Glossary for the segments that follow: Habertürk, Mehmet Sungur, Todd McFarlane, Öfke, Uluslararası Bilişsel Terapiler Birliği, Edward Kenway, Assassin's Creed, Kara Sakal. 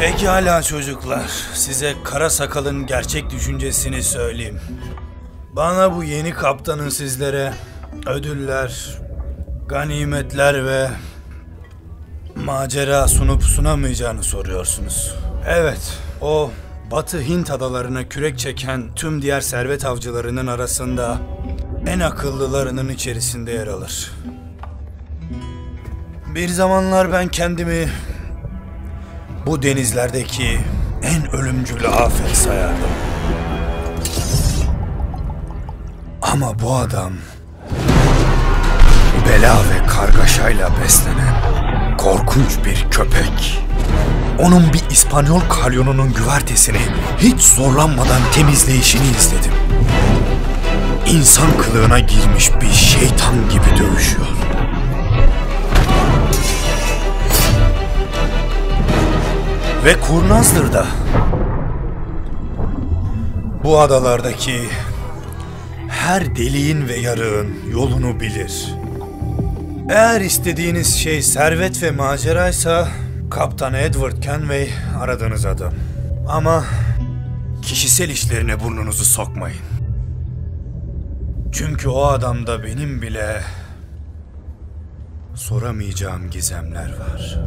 Pekala çocuklar, size Kara Sakal'ın gerçek düşüncesini söyleyeyim. Bana bu yeni kaptanın sizlere ödüller, ganimetler ve macera sunup sunamayacağını soruyorsunuz. Evet, o Batı Hint Adalarına kürek çeken tüm diğer servet avcılarının arasında en akıllılarının içerisinde yer alır. Bir zamanlar ben kendimi bu denizlerdeki en ölümcül afet sayardım. Ama bu adam bela ve kargaşayla beslenen korkunç bir köpek. Onun bir İspanyol kalyonunun güvertesini hiç zorlanmadan temizleyişini izledim. İnsan kılığına girmiş bir şeytan gibi dövüşüyor. Ve kurnazdır da. Bu adalardaki her deliğin ve yarığın yolunu bilir. Eğer istediğiniz şey servet ve maceraysa, Kaptan Edward Kenway aradığınız adam. Ama kişisel işlerine burnunuzu sokmayın. Çünkü o adamda benim bile soramayacağım gizemler var.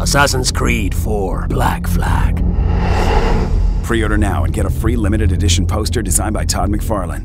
Assassin's Creed 4, Black Flag. Pre-order now and get a free limited edition poster designed by Todd McFarlane.